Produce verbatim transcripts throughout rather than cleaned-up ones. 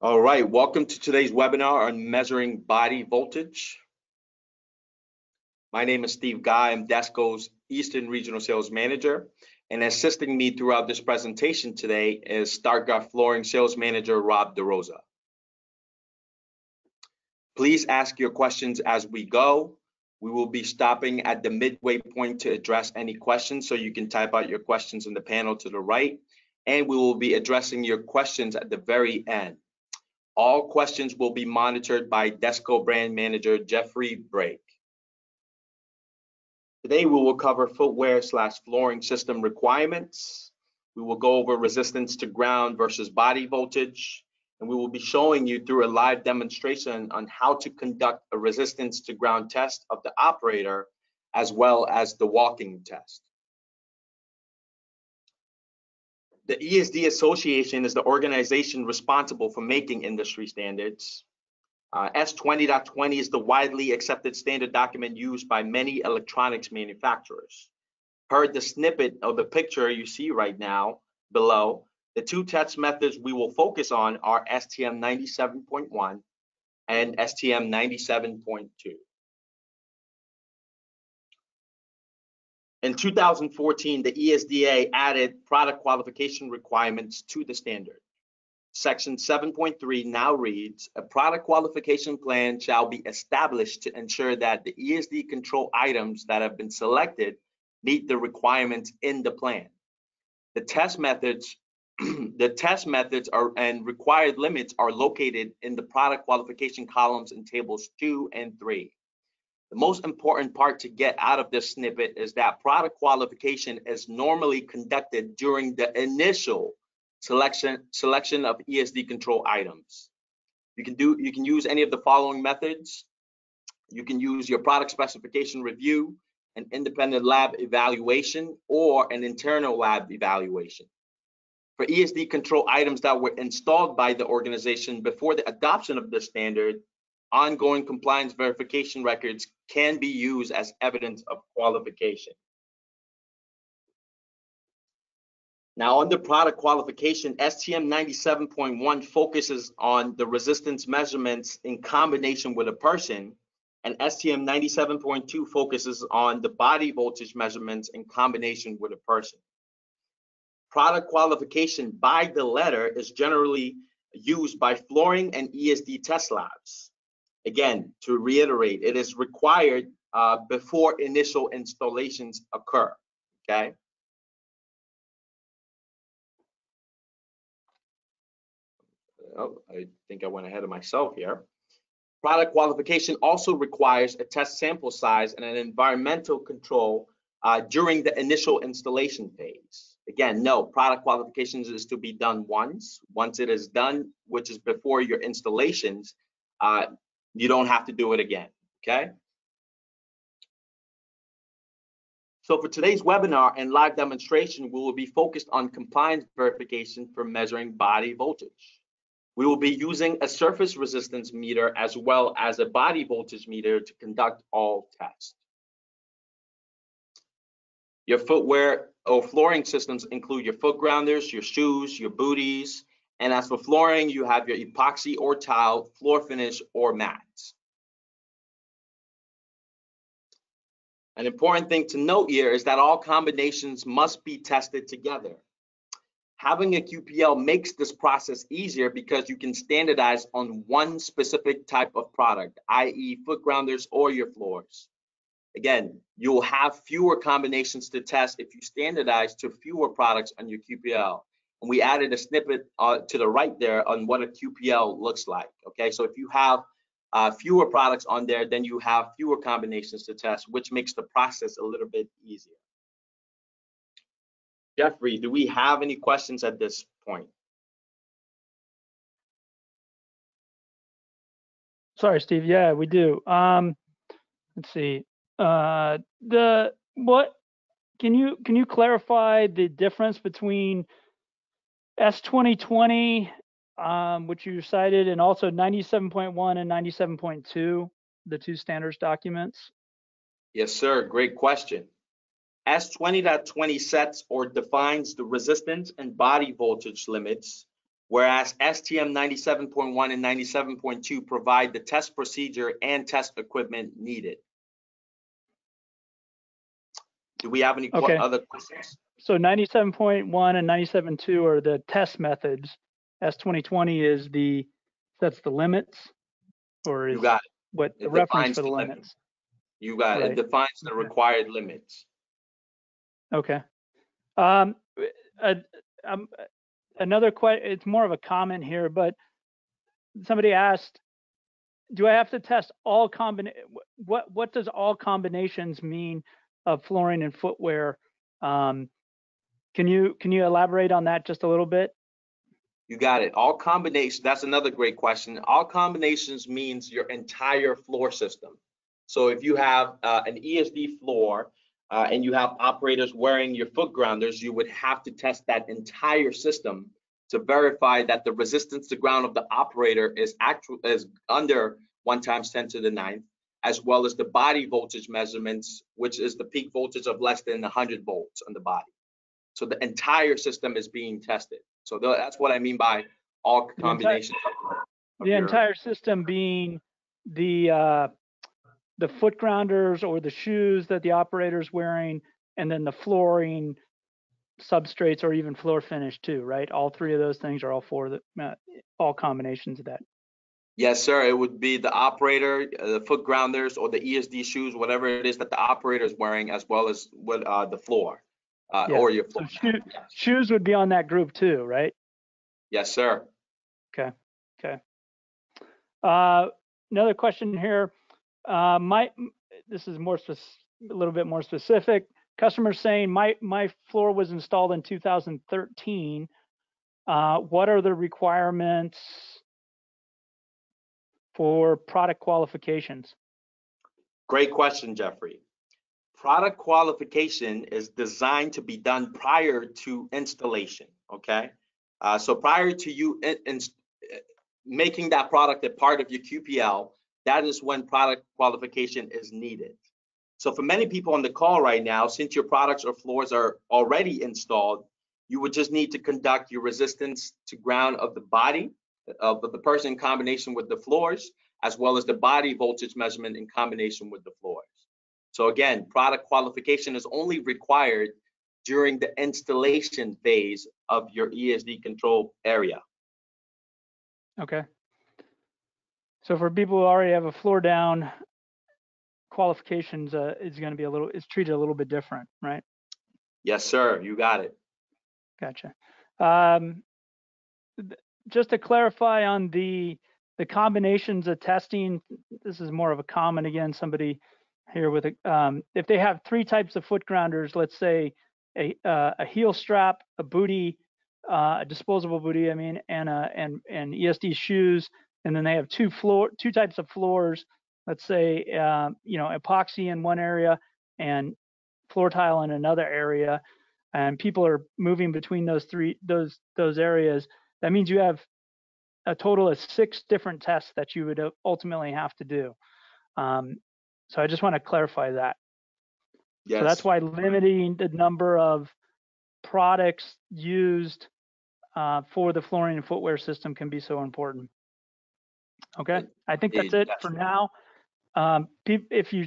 All right, welcome to today's webinar on measuring body voltage. My name is Steve Guy. I'm DESCO's Eastern Regional Sales Manager, and assisting me throughout this presentation today is StatGuard Flooring Sales Manager Rob DeRosa. Please ask your questions as we go. We will be stopping at the midway point to address any questions, so you can type out your questions in the panel to the right, and we will be addressing your questions at the very end. All questions will be monitored by DESCO Brand Manager Jeffrey Brake. Today we will cover footwear slash flooring system requirements. We will go over resistance to ground versus body voltage, and we will be showing you through a live demonstration on how to conduct a resistance to ground test of the operator as well as the walking test. The E S D Association is the organization responsible for making industry standards. Uh, S twenty point twenty is the widely accepted standard document used by many electronics manufacturers. Per the snippet of the picture you see right now below, the two test methods we will focus on are S T M ninety-seven point one and S T M ninety-seven point two. In two thousand fourteen, the E S D A added product qualification requirements to the standard. Section seven point three now reads, a product qualification plan shall be established to ensure that the E S D control items that have been selected meet the requirements in the plan. The test methods, the test methods are, and required limits are located in the product qualification columns in tables two and three. The most important part to get out of this snippet is that product qualification is normally conducted during the initial selection selection of E S D control items. You can do you can use any of the following methods. You can use your product specification review, an independent lab evaluation, or an internal lab evaluation. For E S D control items that were installed by the organization before the adoption of the standard, ongoing compliance verification records can be used as evidence of qualification. Now, under product qualification, S T M ninety-seven point one focuses on the resistance measurements in combination with a person, and S T M ninety-seven point two focuses on the body voltage measurements in combination with a person. Product qualification by the letter is generally used by flooring and E S D test labs. Again, to reiterate, it is required uh, before initial installations occur, okay? Oh, I think I went ahead of myself here. Product qualification also requires a test sample size and an environmental control uh, during the initial installation phase. Again, no, product qualifications is to be done once. Once it is done, which is before your installations, uh, you don't have to do it again, okay? So for today's webinar and live demonstration, we will be focused on compliance verification for measuring body voltage. We will be using a surface resistance meter as well as a body voltage meter to conduct all tests. Your footwear or flooring systems include your foot grounders, your shoes, your booties, and as for flooring, you have your epoxy or tile, floor finish, or mats. An important thing to note here is that all combinations must be tested together. Having a Q P L makes this process easier because you can standardize on one specific type of product, that is foot grounders or your floors. Again, you'll have fewer combinations to test if you standardize to fewer products on your Q P L. And we added a snippet uh, to the right there on what a Q P L looks like, okay? So if you have uh, fewer products on there, then you have fewer combinations to test, which makes the process a little bit easier. Jeffrey, do we have any questions at this point? Sorry, Steve, yeah, we do. Um, let's see, uh, the, what, can you, can you clarify the difference between S twenty twenty, um, which you cited, and also ninety-seven point one and ninety-seven point two, the two standards documents? Yes, sir. Great question. S twenty point twenty sets or defines the resistance and body voltage limits, whereas S T M ninety-seven point one and ninety-seven point two provide the test procedure and test equipment needed. Do we have any okay. other questions? So ninety-seven point one and ninety-seven point two are the test methods. S twenty twenty is the, that's the limits, or is you got it. what the it reference for the, the limits. limits. You got right. it. It defines the required okay. limits. Okay. Um, uh, um, another question, it's more of a comment here, but somebody asked, do I have to test all combinations? What, what does all combinations mean of flooring and footwear? Um, can you can you elaborate on that just a little bit? You got it. All combinations, that's another great question. All combinations means your entire floor system. So if you have uh, an E S D floor uh, and you have operators wearing your foot grounders, you would have to test that entire system to verify that the resistance to ground of the operator is actual is under one times ten to the ninth, as well as the body voltage measurements, which is the peak voltage of less than one hundred volts on the body. So the entire system is being tested. So that's what I mean by all combinations. The entire, of the your, entire system being the uh, the foot grounders or the shoes that the operator's wearing, and then the flooring substrates or even floor finish too, right? All three of those things are all four of the, uh, all combinations of that. Yes, sir. It would be the operator, the foot grounders, or the E S D shoes, whatever it is that the operator is wearing, as well as with uh, the floor uh, yeah. or your floor. So shoe, shoes would be on that group too, right? Yes, sir. Okay. Okay. Uh, another question here. Uh, my this is more a little bit more specific. Customers saying my my floor was installed in two thousand thirteen. Uh, what are the requirements for product qualifications? Great question, Jeffrey. Product qualification is designed to be done prior to installation, okay? Uh, so prior to you in, in, making that product a part of your Q P L, that is when product qualification is needed. So for many people on the call right now, since your products or floors are already installed, you would just need to conduct your resistance to ground of the body of the person in combination with the floors, as well as the body voltage measurement in combination with the floors. So again, product qualification is only required during the installation phase of your E S D control area. Okay. So for people who already have a floor down, qualifications uh, is going to be a little, it's treated a little bit different, right? Yes, sir. You got it. Gotcha. Um, Just to clarify on the the combinations of testing, this is more of a comment again. Somebody here with a um, if they have three types of foot grounders, let's say a uh, a heel strap, a bootie, uh, a disposable bootie, I mean, and uh, and and E S D shoes, and then they have two floor two types of floors. Let's say uh, you know epoxy in one area and floor tile in another area, and people are moving between those three those those areas. That means you have a total of six different tests that you would ultimately have to do. Um, so I just want to clarify that. Yes. So that's why limiting the number of products used uh, for the flooring and footwear system can be so important. Okay, I think that's it for now. Um, if you,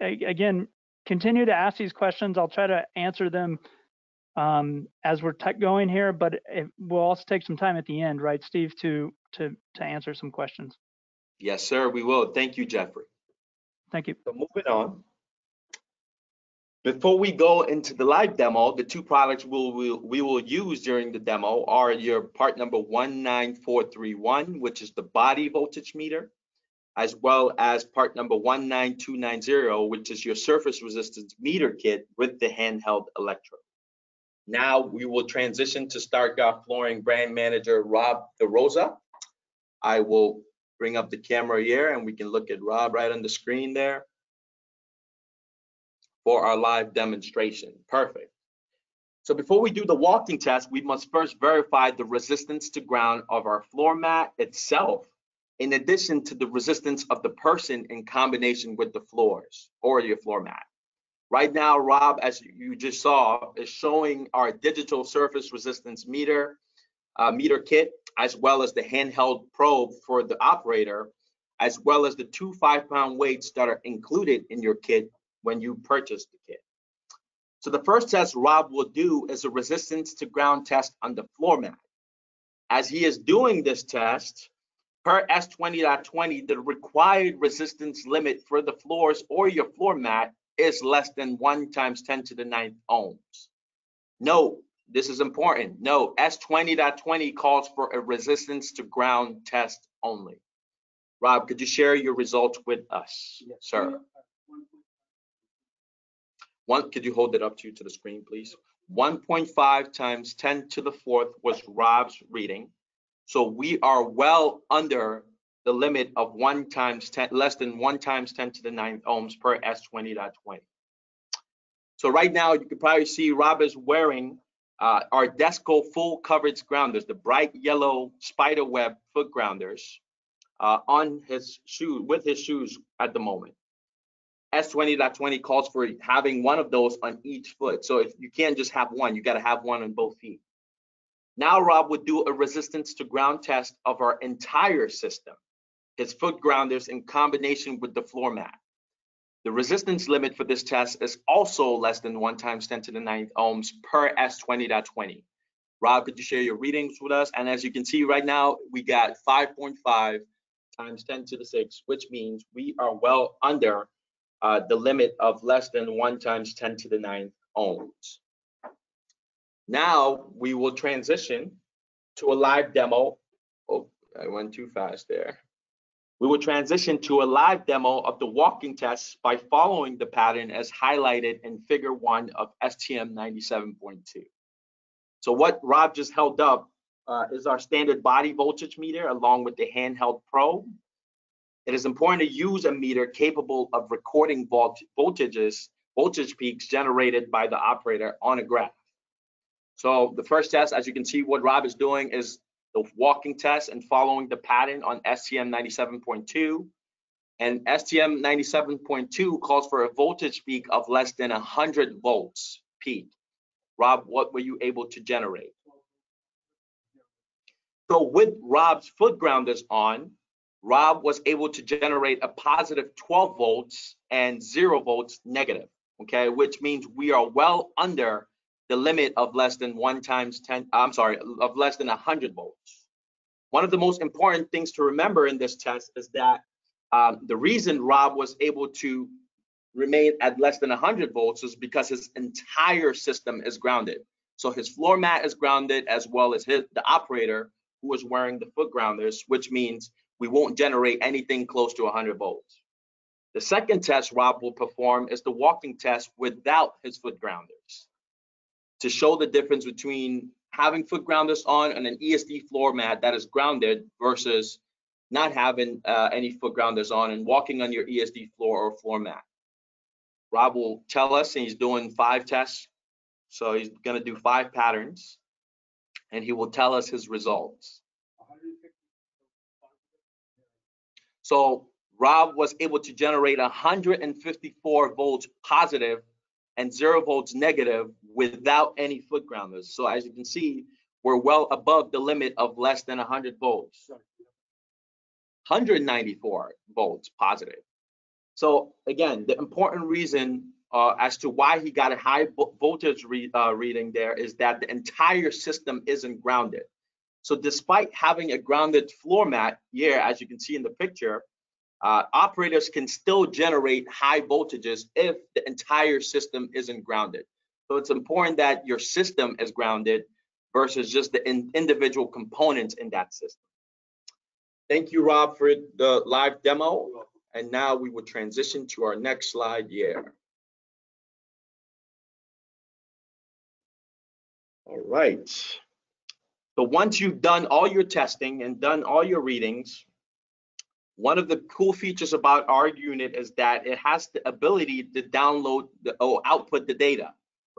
again, continue to ask these questions, I'll try to answer them Um, as we're tech going here, but it, we'll also take some time at the end, right, Steve, to to to answer some questions. Yes, sir, we will. Thank you, Jeffrey. Thank you. So moving on. Before we go into the live demo, the two products we'll, we'll, we will use during the demo are your part number one nine four three one, which is the body voltage meter, as well as part number one nine two nine zero, which is your surface resistance meter kit with the handheld electrode. Now we will transition to StatGuard Flooring Brand Manager, Rob DeRosa. I will bring up the camera here and we can look at Rob right on the screen there for our live demonstration. Perfect. So before we do the walking test, we must first verify the resistance to ground of our floor mat itself, in addition to the resistance of the person in combination with the floors or your floor mat. Right now, Rob, as you just saw, is showing our digital surface resistance meter uh, meter kit, as well as the handheld probe for the operator, as well as the two five pound weights that are included in your kit when you purchase the kit. So the first test Rob will do is a resistance to ground test on the floor mat. As he is doing this test, per S twenty point twenty, the required resistance limit for the floors or your floor mat is less than one times ten to the ninth ohms. Note, this is important. Note, S twenty point twenty calls for a resistance to ground test only. Rob, could you share your results with us, yes, sir? One, could you hold it up to you to the screen, please? one point five times ten to the fourth was Rob's reading. So we are well under the limit of one times ten, less than one times ten to the ninth ohms per S twenty point twenty. So right now, you can probably see Rob is wearing uh, our DESCO full coverage grounders, the bright yellow spider web foot grounders uh, on his shoe, with his shoes at the moment. S twenty point twenty calls for having one of those on each foot. So if you can't just have one, you got to have one on both feet. Now Rob would do a resistance to ground test of our entire system, his foot grounders in combination with the floor mat. The resistance limit for this test is also less than one times ten to the ninth ohms per S twenty point twenty. Rob, could you share your readings with us? And as you can see right now, we got five point five times ten to the sixth, which means we are well under Uh, the limit of less than one times ten to the ninth ohms. Now we will transition to a live demo. Oh, I went too fast there. We will transition to a live demo of the walking test by following the pattern as highlighted in figure one of S T M ninety-seven point two. So what Rob just held up uh, is our standard body voltage meter along with the handheld probe. It is important to use a meter capable of recording volt voltages, voltage peaks generated by the operator on a graph. So the first test, as you can see, what Rob is doing is the walking test and following the pattern on S T M ninety-seven point two. And S T M ninety-seven point two calls for a voltage peak of less than one hundred volts peak. Rob, what were you able to generate? So with Rob's foot grounders on, Rob was able to generate a positive twelve volts and zero volts negative, okay, which means we are well under the limit of less than one times ten, I'm sorry, of less than one hundred volts. One of the most important things to remember in this test is that um, the reason Rob was able to remain at less than one hundred volts is because his entire system is grounded. So his floor mat is grounded as well as his, the operator who is wearing the foot grounders, which means we won't generate anything close to one hundred volts. The second test Rob will perform is the walking test without his foot grounders to show the difference between having foot grounders on and an E S D floor mat that is grounded versus not having uh, any foot grounders on and walking on your E S D floor or floor mat. Rob will tell us, and he's doing five tests. So he's gonna do five patterns and he will tell us his results. So Rob was able to generate one hundred fifty-four volts positive and zero volts negative without any foot grounders. So as you can see, we're well above the limit of less than one hundred volts. one hundred ninety-four volts positive. So again, the important reason uh, as to why he got a high voltage re uh, reading there is that the entire system isn't grounded. So despite having a grounded floor mat here, as you can see in the picture, uh, operators can still generate high voltages if the entire system isn't grounded. So it's important that your system is grounded versus just the in individual components in that system. Thank you, Rob, for the live demo. And now we will transition to our next slide here. All right. So once you've done all your testing and done all your readings, one of the cool features about our unit is that it has the ability to download the or output the data.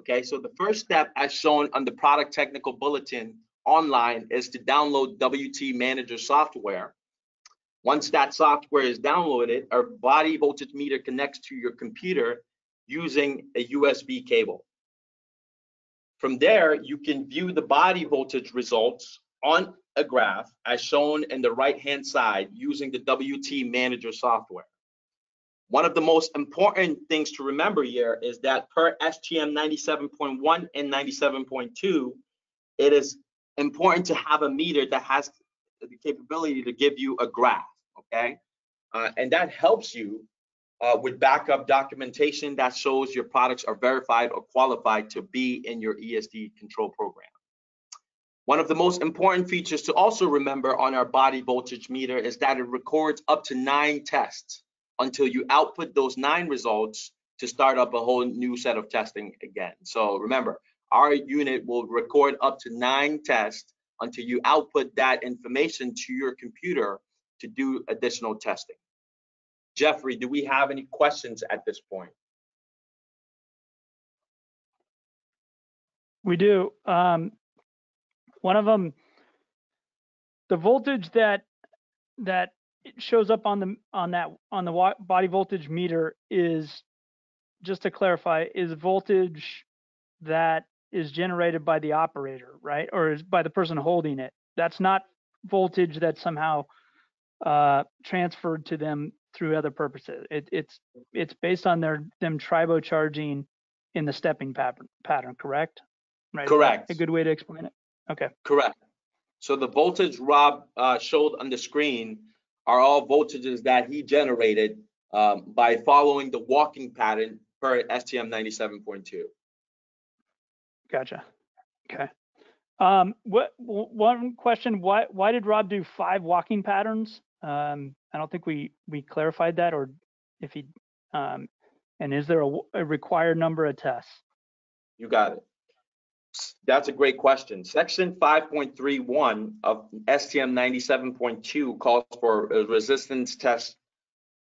Okay, so the first step as shown on the product technical bulletin online is to download W T Manager software. Once that software is downloaded, our body voltage meter connects to your computer using a U S B cable. From there, you can view the body voltage results on a graph as shown in the right-hand side using the W T Manager software. One of the most important things to remember here is that per S T M ninety-seven point one and ninety-seven point two, it is important to have a meter that has the capability to give you a graph, okay? Uh, and that helps you uh, with backup documentation that shows your products are verified or qualified to be in your E S D control program. One of the most important features to also remember on our body voltage meter is that it records up to nine tests until you output those nine results to start up a whole new set of testing again. So remember, our unit will record up to nine tests until you output that information to your computer to do additional testing. Jeffrey, do we have any questions at this point? We do. Um, one of them, the voltage that that it shows up on the on that on the body voltage meter is, just to clarify, is voltage that is generated by the operator, right, or is by the person holding it. That's not voltage that's somehow uh, transferred to them through other purposes. It, it's it's based on their them tribo charging in the stepping pattern pattern, correct? Right. Correct. A good way to explain it. Okay. Correct. So the voltage Rob uh, showed on the screen are all voltages that he generated um, by following the walking pattern per S T M ninety-seven point two. Gotcha. Okay. Um, what one question? Why why did Rob do five walking patterns? Um, I don't think we we clarified that, or if he. Um, and is there a, a required number of tests? You got it. That's a great question. Section five point three one of S T M ninety-seven point two calls for a resistance test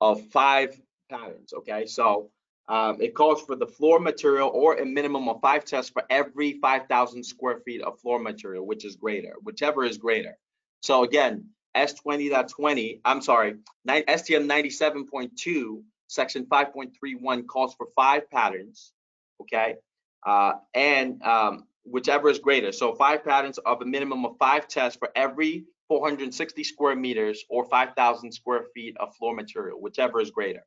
of five patterns, okay? So um, it calls for the floor material or a minimum of five tests for every five thousand square feet of floor material, which is greater, whichever is greater. So again, S twenty point twenty, I'm sorry, S T M ninety-seven point two, section five point three one calls for five patterns, okay? Uh, and um, whichever is greater. So five patterns of a minimum of five tests for every four hundred sixty square meters or five thousand square feet of floor material, whichever is greater.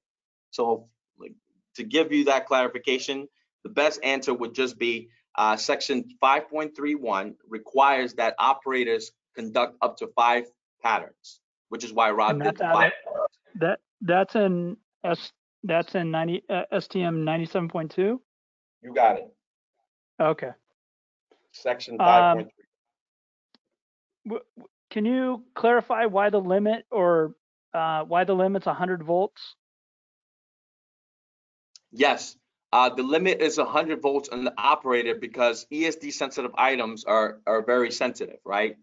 So like, to give you that clarification, the best answer would just be uh, section five point three one requires that operators conduct up to five patterns, which is why Rob did five. That, that's in S, that's in ninety uh, S T M ninety-seven point two. You got it. Okay. Section five point three. Um, can you clarify why the limit or uh, why the limit's one hundred volts? Yes, uh, the limit is one hundred volts on the operator because E S D sensitive items are, are very sensitive, right?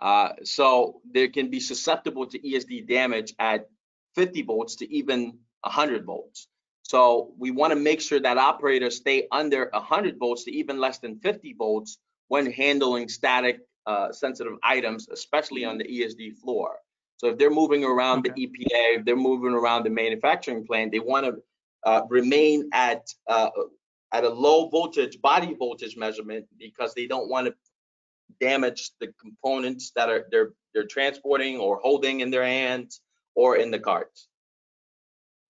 Uh, so they can be susceptible to E S D damage at fifty volts to even one hundred volts. So we want to make sure that operators stay under one hundred volts to even less than fifty volts when handling static uh, sensitive items, especially on the E S D floor. So if they're moving around okay. the E P A, if they're moving around the manufacturing plant, they want to uh, remain at uh, at a low voltage, body voltage measurement, because they don't want to damage the components that are they're they're transporting or holding in their hands or in the carts.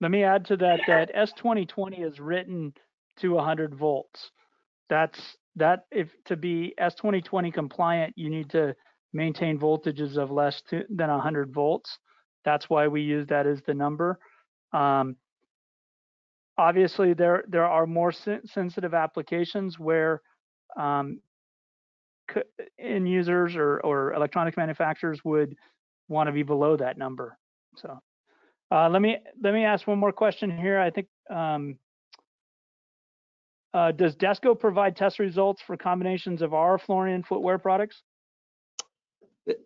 Let me add to that that S twenty point twenty is written to one hundred volts. That's that if to be S twenty point twenty compliant, you need to maintain voltages of less to, than one hundred volts. That's why we use that as the number. Um, obviously, there there are more sensitive applications where um, end users or or electronic manufacturers would want to be below that number. So. Uh, let me let me ask one more question here. I think um, uh, does DESCO provide test results for combinations of our flooring and footwear products?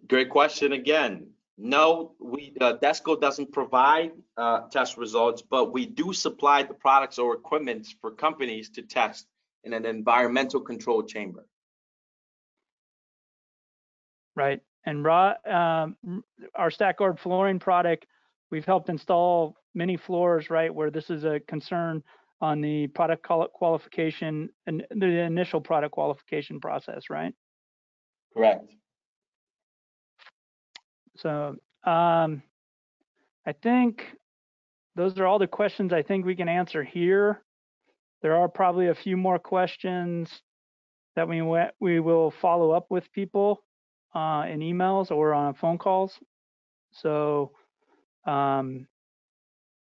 Great question again. No, we uh, DESCO doesn't provide uh, test results, but we do supply the products or equipment for companies to test in an environmental control chamber. Right, and raw um, our StatGuard flooring product. We've helped install many floors, right, where this is a concern on the product qualification and the initial product qualification process, right? Correct. So um, I think those are all the questions I think we can answer here. There are probably a few more questions that we, we will follow up with people uh, in emails or on phone calls. So um,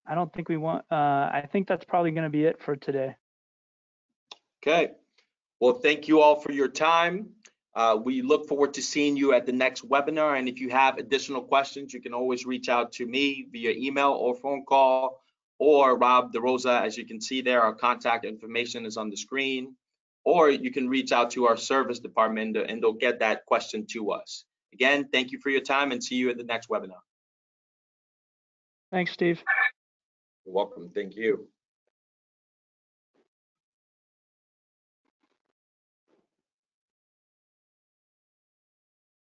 I don't think we want, uh, I think that's probably going to be it for today. Okay. Well, thank you all for your time. Uh, we look forward to seeing you at the next webinar. And if you have additional questions, you can always reach out to me via email or phone call, or Rob DeRosa. As you can see there, our contact information is on the screen, or you can reach out to our service department and they'll get that question to us. Again, thank you for your time and see you at the next webinar. Thanks, Steve. You're welcome. Thank you.